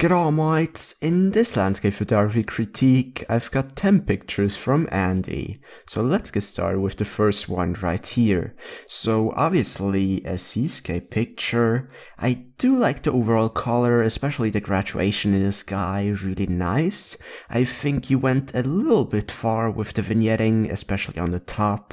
G'day mates, in this landscape photography critique I've got 10 pictures from Andy, so let's get started with the first one right here. So obviously a seascape picture. I do like the overall color, especially the graduation in the sky, really nice. I think you went a little bit far with the vignetting, especially on the top,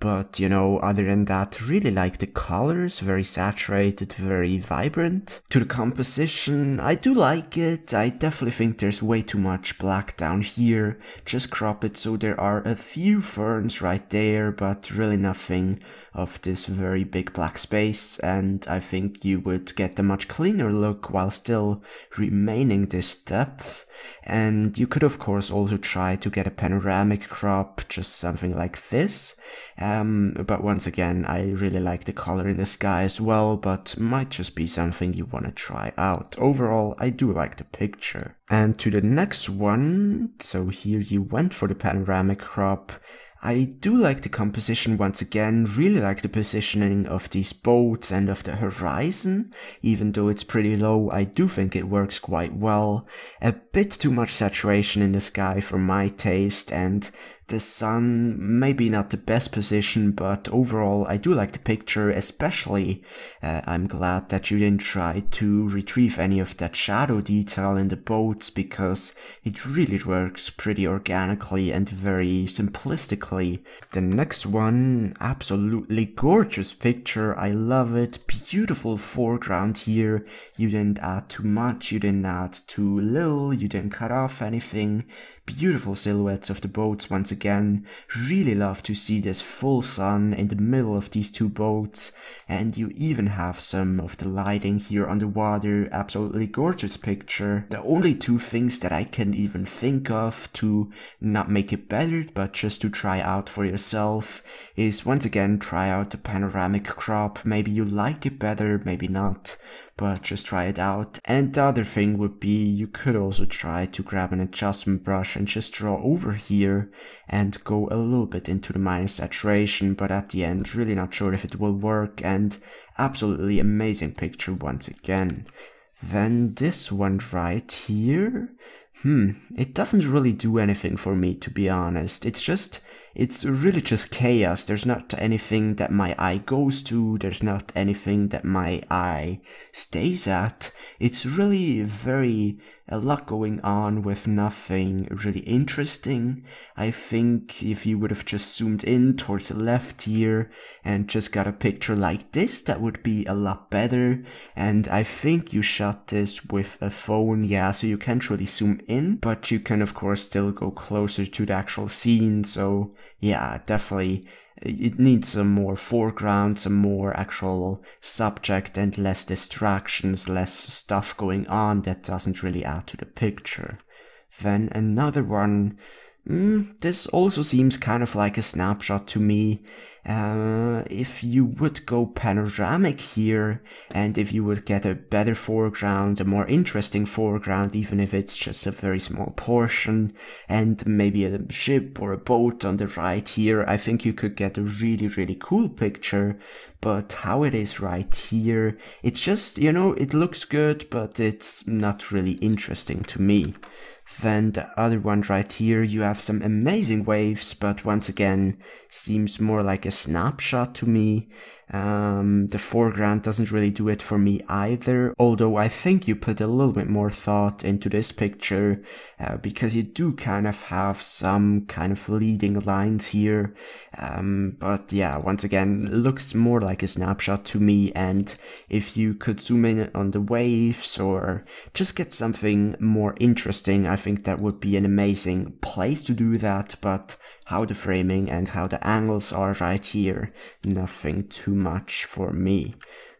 but you know, other than that, really like the colors, very saturated, very vibrant. To the composition, I do like it. I definitely think there's way too much black down here. Just crop it so there are a few ferns right there, but really nothing of this very big black space, and I think you would get a much cleaner look while still remaining this depth. And you could of course also try to get a panoramic crop, just something like this, but once again I really like the color in the sky as well, but might just be something you want to try out. Overall, I do like the picture. And to the next one, so here you went for the panoramic crop. I do like the composition once again, really like the positioning of these boats and of the horizon. Even though it's pretty low, I do think it works quite well. A bit too much saturation in the sky for my taste, and the sun, maybe not the best position, but overall I do like the picture, especially I'm glad that you didn't try to retrieve any of that shadow detail in the boats, because it really works pretty organically and very simplistically. The next one, absolutely gorgeous picture, I love it, beautiful foreground here. You didn't add too much, you didn't add too little, you didn't cut off anything. Beautiful silhouettes of the boats once again. Really love to see this full sun in the middle of these two boats, and you even have some of the lighting here on the water. Absolutely gorgeous picture. The only two things that I can even think of to not make it better, but just to try out for yourself, is once again try out the panoramic crop. Maybe you like it better, maybe not, but just try it out. And the other thing would be, you could also try to grab an adjustment brush and just draw over here and go a little bit into the minor saturation, but at the end really not sure if it will work. And absolutely amazing picture once again. Then this one right here, it doesn't really do anything for me, to be honest. It's really just chaos. There's not anything that my eye goes to, there's not anything that my eye stays at. It's really a lot going on with nothing really interesting. I think if you would have just zoomed in towards the left here and just got a picture like this, that would be a lot better. And I think you shot this with a phone, yeah, so you can't really zoom in, but you can of course still go closer to the actual scene. So yeah, definitely it needs some more foreground, some more actual subject, and less distractions, less stuff going on that doesn't really add to the picture. Then another one. This also seems kind of like a snapshot to me. If you would go panoramic here, and if you would get a better foreground, a more interesting foreground, even if it's just a very small portion, and maybe a ship or a boat on the right here, I think you could get a really, really cool picture. But how it is right here, it's just, you know, it looks good, but it's not really interesting to me. Then the other one right here, you have some amazing waves, but once again seems more like a snapshot to me. The foreground doesn't really do it for me either, although I think you put a little bit more thought into this picture, because you do kind of have some kind of leading lines here, but yeah, once again looks more like a snapshot to me. And if you could zoom in on the waves or just get something more interesting, I think that would be an amazing place to do that. But how the framing and how the angles are right here, nothing too much for me.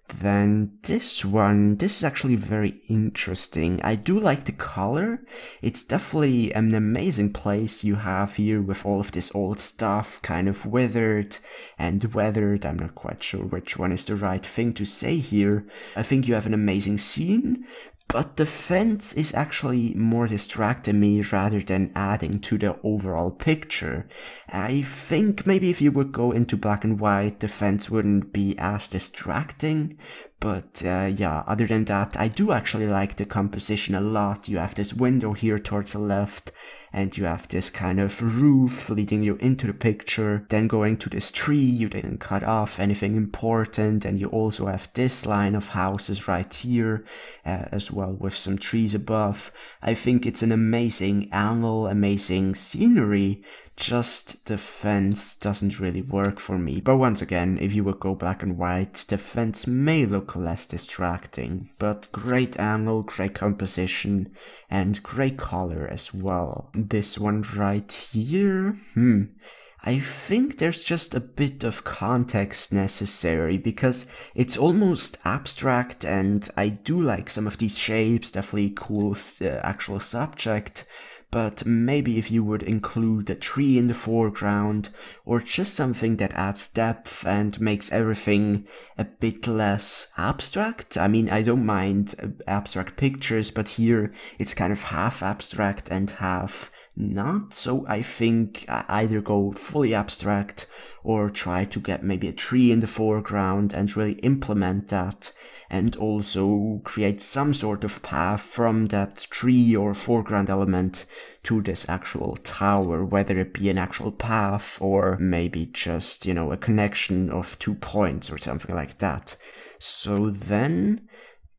Then this one, this is actually very interesting. I do like the color. It's definitely an amazing place you have here with all of this old stuff, kind of withered and weathered. I'm not quite sure which one is the right thing to say here. I think you have an amazing scene, but the fence is actually more distracting me rather than adding to the overall picture. I think maybe if you would go into black and white, the fence wouldn't be as distracting, But yeah, other than that, I do actually like the composition a lot. You have this window here towards the left, and you have this kind of roof leading you into the picture. Then going to this tree, you didn't cut off anything important. And you also have this line of houses right here, as well with some trees above. I think it's an amazing angle, amazing scenery. Just the fence doesn't really work for me. But once again, if you would go black and white, the fence may look less distracting. But great angle, great composition, and great color as well. This one right here, I think there's just a bit of context necessary, because it's almost abstract, and I do like some of these shapes. Definitely cool actual subject. But maybe if you would include a tree in the foreground, or just something that adds depth and makes everything a bit less abstract. I mean, I don't mind abstract pictures, but here it's kind of half abstract and half not. So I think I either go fully abstract or try to get maybe a tree in the foreground and really implement that, and also create some sort of path from that tree or foreground element to this actual tower, whether it be an actual path or maybe just, you know, a connection of 2 points or something like that. So then,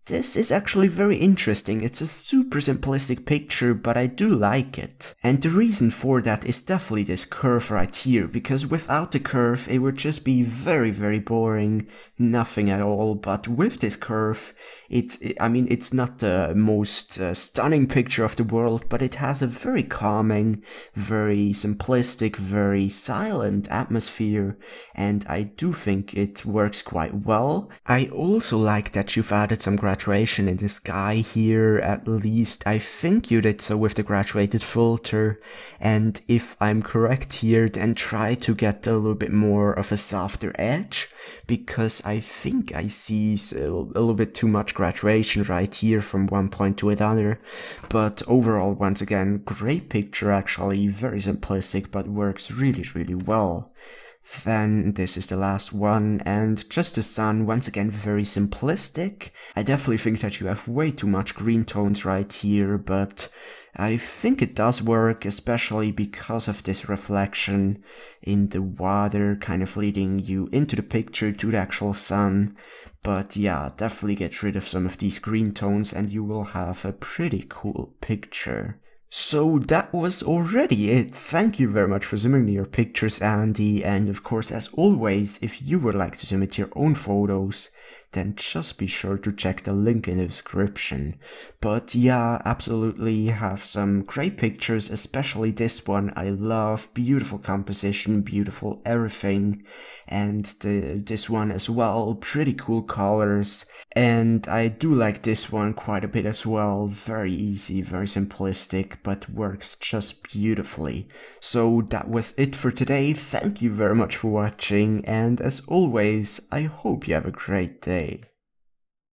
this is actually very interesting. It's a super simplistic picture, but I do like it. And the reason for that is definitely this curve right here, because without the curve it would just be very, very boring, nothing at all. But with this curve, I mean, it's not the most stunning picture of the world, but it has a very calming, very simplistic, very silent atmosphere, and I do think it works quite well. I also like that you've added some graduation in the sky here, at least. I think you did so with the graduated filter, and if I'm correct here, then try to get a little bit more of a softer edge, because I think I see a little bit too much graduation right here from one point to another. But overall, once again, great picture actually, very simplistic, but works really, really well. Then this is the last one, and just the sun, once again very simplistic. I definitely think that you have way too much green tones right here, but I think it does work, especially because of this reflection in the water kind of leading you into the picture to the actual sun. But yeah, definitely get rid of some of these green tones and you will have a pretty cool picture. So that was already it. Thank you very much for submitting your pictures, Andy, and of course, as always, if you would like to submit your own photos, then just be sure to check the link in the description. But yeah, absolutely have some great pictures, especially this one I love. Beautiful composition, beautiful everything, and this one as well, pretty cool colors. And I do like this one quite a bit as well. Very easy, very simplistic, but works just beautifully. So that was it for today. Thank you very much for watching, and as always, I hope you have a great day.